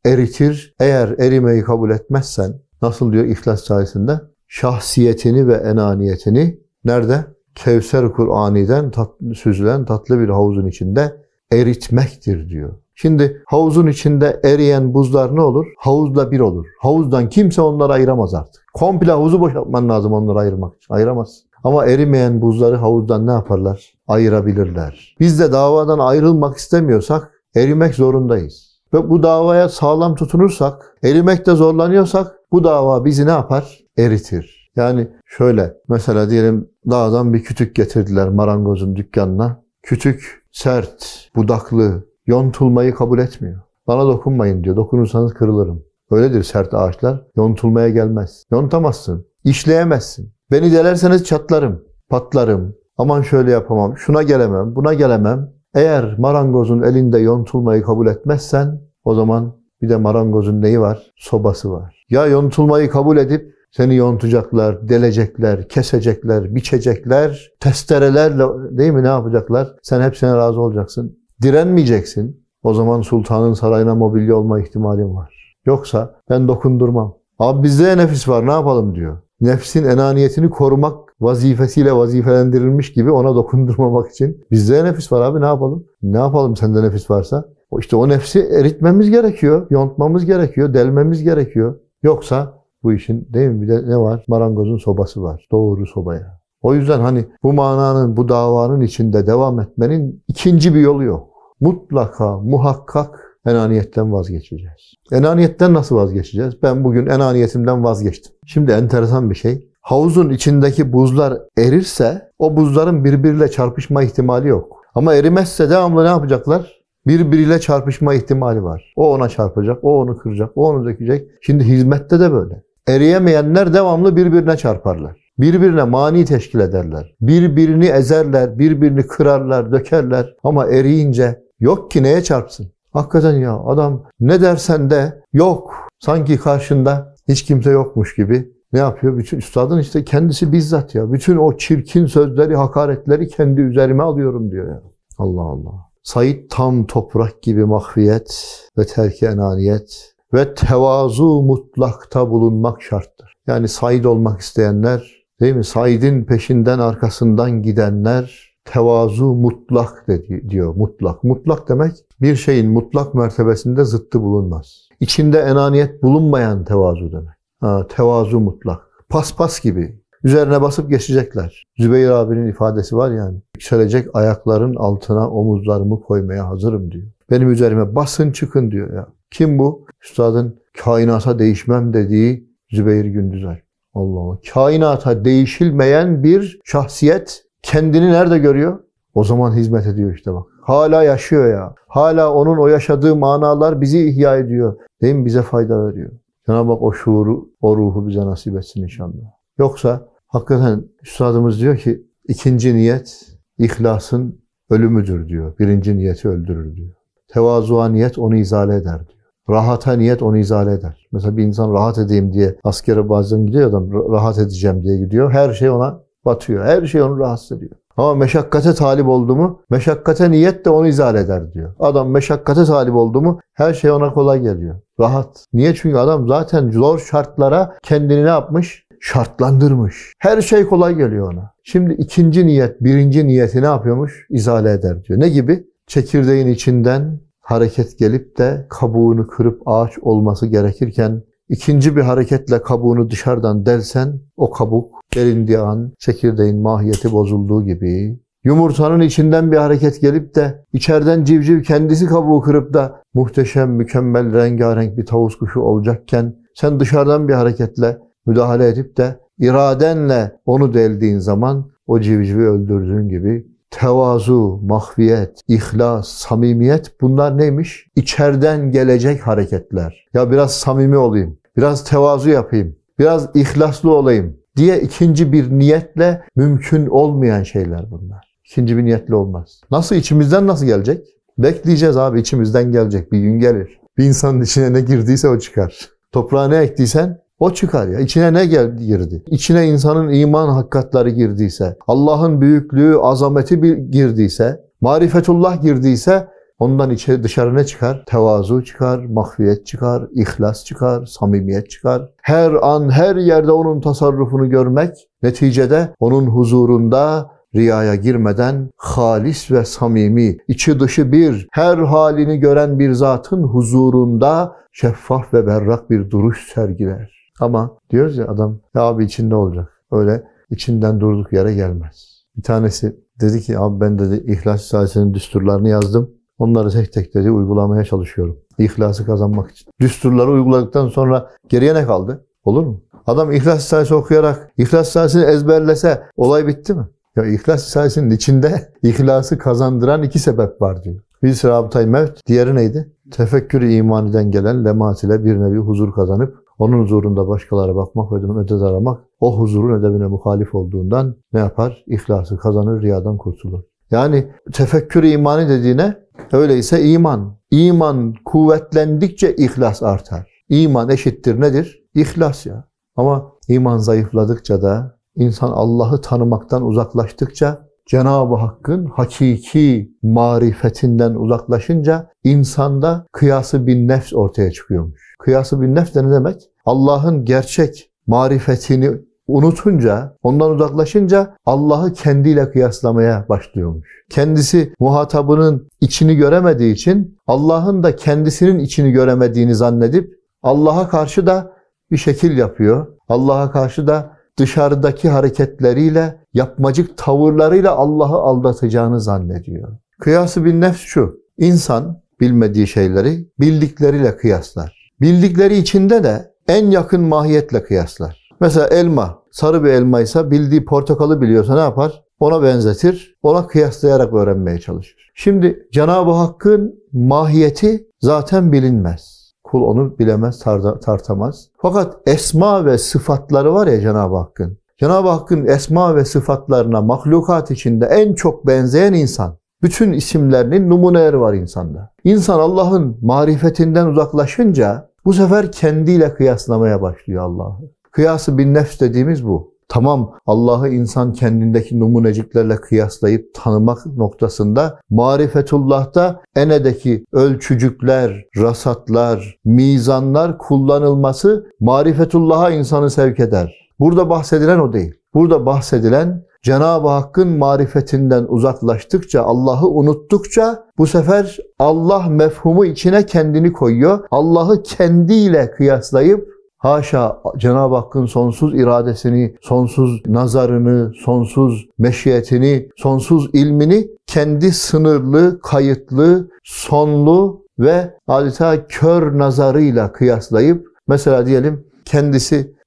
eritir. Eğer erimeyi kabul etmezsen, nasıl diyor İhlas sayesinde? Şahsiyetini ve enaniyetini nerede? Kevser Kur'ani'den süzülen tatlı bir havuzun içinde eritmektir diyor. Şimdi havuzun içinde eriyen buzlar ne olur? Havuzla bir olur. Havuzdan kimse onları ayıramaz artık. Komple havuzu boşaltman lazım onları ayırmak için. Ayıramaz. Ama erimeyen buzları havuzdan ne yaparlar? Ayırabilirler. Biz de davadan ayrılmak istemiyorsak erimek zorundayız. Ve bu davaya sağlam tutunursak, erimekte zorlanıyorsak bu dava bizi ne yapar? Eritir. Yani şöyle mesela diyelim dağdan bir kütük getirdiler marangozun dükkanına. Kütük sert, budaklı, yontulmayı kabul etmiyor. Bana dokunmayın diyor. Dokunursanız kırılırım. Öyledir sert ağaçlar. Yontulmaya gelmez. Yontamazsın. İşleyemezsin. Beni delerseniz çatlarım, patlarım. Aman şöyle yapamam, şuna gelemem, buna gelemem. Eğer marangozun elinde yontulmayı kabul etmezsen o zaman bir de marangozun neyi var? Sobası var. Ya yontulmayı kabul edip seni yontacaklar, delecekler, kesecekler, biçecekler, testerelerle değil mi ne yapacaklar? Sen hepsine razı olacaksın. Direnmeyeceksin. O zaman sultanın sarayına mobilya olma ihtimalin var. Yoksa ben dokundurmam. Abi bizde nefis var ne yapalım diyor. nefsin enaniyetini korumak vazifesiyle vazifelendirilmiş gibi ona dokundurmamak için. Bizde nefis var abi, ne yapalım? Ne yapalım sende nefis varsa? İşte o nefsi eritmemiz gerekiyor, yontmamız gerekiyor, delmemiz gerekiyor. Yoksa bu işin, değil mi? Bir de ne var? Marangozun sobası var. Doğru sobaya. O yüzden hani bu mananın, bu davanın içinde devam etmenin ikinci bir yolu yok. Mutlaka, muhakkak enaniyetten vazgeçeceğiz. Enaniyetten nasıl vazgeçeceğiz? Ben bugün enaniyetimden vazgeçtim. Şimdi enteresan bir şey. Havuzun içindeki buzlar erirse o buzların birbiriyle çarpışma ihtimali yok. Ama erimezse devamlı ne yapacaklar? Birbiriyle çarpışma ihtimali var. O ona çarpacak, o onu kıracak, o onu dökecek. Şimdi hizmette de böyle. Eriyemeyenler devamlı birbirine çarparlar. Birbirine mani teşkil ederler. Birbirini ezerler, birbirini kırarlar, dökerler. Ama eriyince yok ki neye çarpsın? Hakikaten ya, adam ne dersen de yok. Sanki karşında hiç kimse yokmuş gibi. Ne yapıyor? Bütün üstadın işte kendisi bizzat ya. Bütün o çirkin sözleri, hakaretleri kendi üzerime alıyorum diyor ya. Allah Allah. Said tam toprak gibi mahfiyet ve terk-i enaniyet ve tevazu mutlakta bulunmak şarttır. Yani Said olmak isteyenler, değil mi? Said'in peşinden, arkasından gidenler tevazu mutlak diyor. Mutlak. Mutlak demek bir şeyin mutlak mertebesinde zıttı bulunmaz. İçinde enaniyet bulunmayan tevazu demek. Ha, tevazu mutlak. Paspas gibi. Üzerine basıp geçecekler. Zübeyir abinin ifadesi var yani. Yükselecek ayakların altına omuzlarımı koymaya hazırım diyor. Benim üzerime basın çıkın diyor ya. Kim bu? Üstadın kainata değişmem dediği Zübeyir Gündüzalp. Allah Allah. Kainata değişilmeyen bir şahsiyet kendini nerede görüyor? O zaman hizmet ediyor işte bak. Hala yaşıyor ya. Hala onun o yaşadığı manalar bizi ihya ediyor. Değil mi? Bize fayda veriyor. Cenab-ı Hak o şuuru, o ruhu bize nasip etsin inşallah. Yoksa hakikaten üstadımız diyor ki ikinci niyet ihlasın ölümüdür diyor. Birinci niyeti öldürür diyor. Tevazuğa niyet onu izale eder diyor. Rahata niyet onu izale eder. Mesela bir insan rahat edeyim diye askere bazen gidiyor adam, rahat edeceğim diye gidiyor. Her şey ona batıyor. Her şey onu rahatsız ediyor. Ama meşakkate talip oldu mu, meşakkate niyet de onu izale eder diyor. Adam meşakkate talip oldu mu her şey ona kolay geliyor. Rahat. Niye? Çünkü adam zaten zor şartlara kendini ne yapmış? Şartlandırmış. Her şey kolay geliyor ona. Şimdi ikinci niyet, birinci niyeti ne yapıyormuş? İzale eder diyor. Ne gibi? Çekirdeğin içinden hareket gelip de kabuğunu kırıp ağaç olması gerekirken ikinci bir hareketle kabuğunu dışarıdan delsen o kabuk delindiği an çekirdeğin mahiyeti bozulduğu gibi. Yumurtanın içinden bir hareket gelip de içeriden civciv kendisi kabuğu kırıp da muhteşem, mükemmel, rengarenk bir tavus kuşu olacakken sen dışarıdan bir hareketle müdahale edip de iradenle onu deldiğin zaman o civcivi öldürdüğün gibi tevazu, mahviyet, ihlas, samimiyet bunlar neymiş? İçeriden gelecek hareketler. Ya biraz samimi olayım, biraz tevazu yapayım, biraz ihlaslı olayım diye ikinci bir niyetle mümkün olmayan şeyler bunlar. İkinci bir niyetle olmaz. Nasıl? İçimizden nasıl gelecek? Bekleyeceğiz abi, içimizden gelecek. Bir gün gelir. Bir insanın içine ne girdiyse o çıkar. Toprağa ne ektiysen o çıkar ya. İçine ne girdi? İçine insanın iman hakikatleri girdiyse, Allah'ın büyüklüğü, azameti girdiyse, marifetullah girdiyse ondan içeri dışarı ne çıkar? Tevazu çıkar, mahfiyet çıkar, ihlas çıkar, samimiyet çıkar. Her an, her yerde onun tasarrufunu görmek, neticede onun huzurunda riyaya girmeden halis ve samimi, içi dışı bir, her halini gören bir zatın huzurunda şeffaf ve berrak bir duruş sergiler. Ama diyoruz ya adam, ya abi içinde olacak. Öyle içinden durduk yere gelmez. Bir tanesi dedi ki, abi ben dedi İhlas Risalesi'nin düsturlarını yazdım. Onları tek tek dedi uygulamaya çalışıyorum. İhlası kazanmak için. Düsturları uyguladıktan sonra geriye ne kaldı? Olur mu? Adam İhlas Risalesi okuyarak İhlas Risalesi'ni ezberlese olay bitti mi? Ya İhlas Risalesi'nin içinde ihlası kazandıran iki sebep var diyor. Birisi rabıtay mevt, diğeri neydi? Tefekkür-i imaniden gelen lemat ile bir nevi huzur kazanıp onun huzurunda başkalara bakmak ve öded aramak o huzurun ödevine muhalif olduğundan ne yapar? İhlası kazanır, riyadan kurtulur. Yani tefekkür-i imani dediğine öyleyse iman. İman kuvvetlendikçe ihlas artar. İman eşittir nedir? İhlas ya. Ama iman zayıfladıkça da insan Allah'ı tanımaktan uzaklaştıkça Cenab-ı Hakk'ın hakiki marifetinden uzaklaşınca insanda kıyası bin nefs ortaya çıkıyormuş. Kıyası bin nefs de ne demek? Allah'ın gerçek marifetini unutunca, ondan uzaklaşınca Allah'ı kendiyle kıyaslamaya başlıyormuş. Kendisi muhatabının içini göremediği için Allah'ın da kendisinin içini göremediğini zannedip Allah'a karşı da bir şekil yapıyor. Allah'a karşı da dışarıdaki hareketleriyle, yapmacık tavırlarıyla Allah'ı aldatacağını zannediyor. Kıyası bin nefs şu: İnsan bilmediği şeyleri bildikleriyle kıyaslar. Bildikleri içinde de en yakın mahiyetle kıyaslar. Mesela elma, sarı bir elmaysa bildiği portakalı biliyorsa ne yapar? Ona benzetir, ona kıyaslayarak öğrenmeye çalışır. Şimdi Cenab-ı Hakk'ın mahiyeti zaten bilinmez. Kul onu bilemez, tartamaz. Fakat esma ve sıfatları var ya Cenab-ı Hakk'ın. Cenab-ı Hakk'ın esma ve sıfatlarına mahlukat içinde en çok benzeyen insan. Bütün isimlerinin numuneleri var insanda. İnsan Allah'ın marifetinden uzaklaşınca bu sefer kendiyle kıyaslamaya başlıyor Allah'ı. Kıyası bin nefs dediğimiz bu. Tamam, Allah'ı insan kendindeki numuneciklerle kıyaslayıp tanımak noktasında marifetullah'ta enedeki ölçücükler, rasatlar, mizanlar kullanılması marifetullah'a insanı sevk eder. Burada bahsedilen o değil. Burada bahsedilen Cenab-ı Hakk'ın marifetinden uzaklaştıkça, Allah'ı unuttukça bu sefer Allah mefhumu içine kendini koyuyor. Allah'ı kendiyle kıyaslayıp haşa Cenab-ı Hakk'ın sonsuz iradesini, sonsuz nazarını, sonsuz meşiyetini, sonsuz ilmini kendi sınırlı, kayıtlı, sonlu ve adeta kör nazarıyla kıyaslayıp, mesela diyelim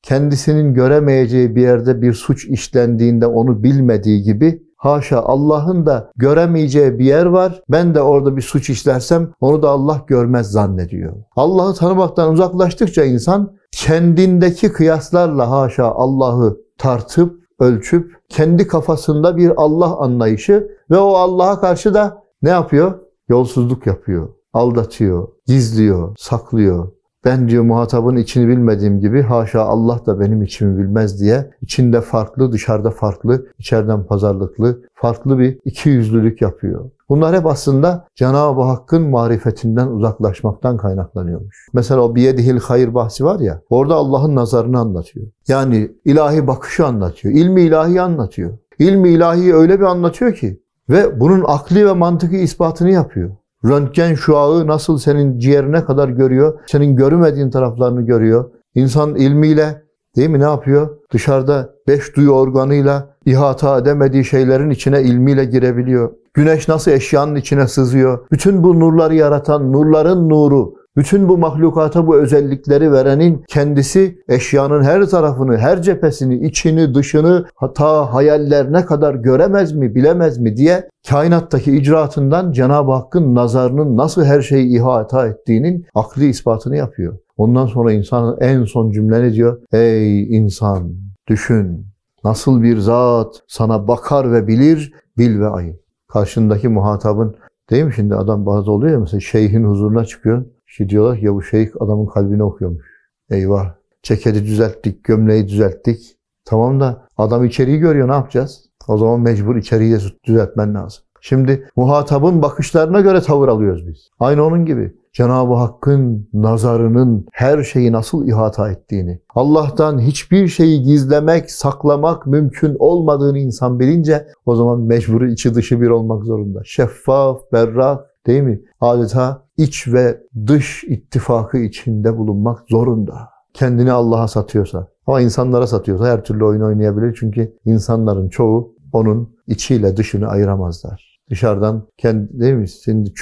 kendisinin göremeyeceği bir yerde bir suç işlendiğinde onu bilmediği gibi, haşa Allah'ın da göremeyeceği bir yer var, ben de orada bir suç işlersem onu da Allah görmez zannediyor. Allah'ı tanımaktan uzaklaştıkça insan kendindeki kıyaslarla haşa Allah'ı tartıp, ölçüp, kendi kafasında bir Allah anlayışı ve o Allah'a karşı da ne yapıyor? Yolsuzluk yapıyor, aldatıyor, gizliyor, saklıyor. Ben diyor muhatabın içini bilmediğim gibi haşa Allah da benim içimi bilmez diye içinde farklı, dışarıda farklı, içeriden pazarlıklı, farklı bir ikiyüzlülük yapıyor. Bunlar hep aslında Cenab-ı Hakk'ın marifetinden uzaklaşmaktan kaynaklanıyormuş. Mesela o biyedihil hayır bahsi var ya, orada Allah'ın nazarını anlatıyor. Yani ilahi bakışı anlatıyor, ilmi ilahi anlatıyor. İlmi ilahiyi öyle bir anlatıyor ki ve bunun akli ve mantıki ispatını yapıyor. Röntgen şuağı nasıl senin ciğerine kadar görüyor, senin görmediğin taraflarını görüyor. İnsan ilmiyle, değil mi, ne yapıyor? Dışarıda 5 duyu organıyla ihata edemediği şeylerin içine ilmiyle girebiliyor. Güneş nasıl eşyanın içine sızıyor? Bütün bu nurları yaratan, nurların nuru, bütün bu mahlukata bu özellikleri verenin kendisi eşyanın her tarafını, her cephesini, içini, dışını, hatta hayallerine kadar göremez mi, bilemez mi diye kainattaki icraatından Cenab-ı Hakk'ın nazarının nasıl her şeyi ihata ettiğinin akli ispatını yapıyor. Ondan sonra insanın en son cümleni diyor: Ey insan, düşün, nasıl bir zat sana bakar ve bilir, bil ve ayır. Karşındaki muhatabın, değil mi, şimdi adam bazı oluyor ya, mesela şeyhin huzuruna çıkıyor. İşte diyorlar ya, bu şeyh adamın kalbini okuyormuş. Eyvah, ceketi düzelttik, gömleği düzelttik. Tamam da adam içeriği görüyor, ne yapacağız? O zaman mecbur içeriği de düzeltmen lazım. Şimdi muhatabın bakışlarına göre tavır alıyoruz biz. Aynı onun gibi Cenab-ı Hakk'ın nazarının her şeyi nasıl ihata ettiğini, Allah'tan hiçbir şeyi gizlemek, saklamak mümkün olmadığını insan bilince o zaman mecburi içi dışı bir olmak zorunda. Şeffaf, berrak, değil mi? Adeta iç ve dış ittifakı içinde bulunmak zorunda. Kendini Allah'a satıyorsa, ama insanlara satıyorsa her türlü oyun oynayabilir. Çünkü insanların çoğu onun içiyle dışını ayıramazlar. Dışarıdan kendi, değil mi? Şimdi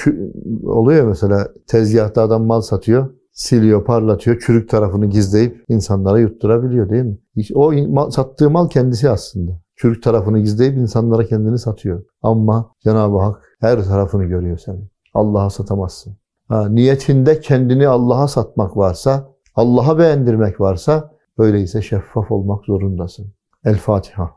oluyor mesela, tezgahta adam mal satıyor, siliyor, parlatıyor, çürük tarafını gizleyip insanlara yutturabiliyor, değil mi? O sattığı mal kendisi aslında. Çürük tarafını gizleyip insanlara kendini satıyor. Ama Cenab-ı Hak her tarafını görüyor senin. Allah'a satamazsın. Ha, niyetinde kendini Allah'a satmak varsa, Allah'a beğendirmek varsa, öyleyse şeffaf olmak zorundasın. El-Fatiha.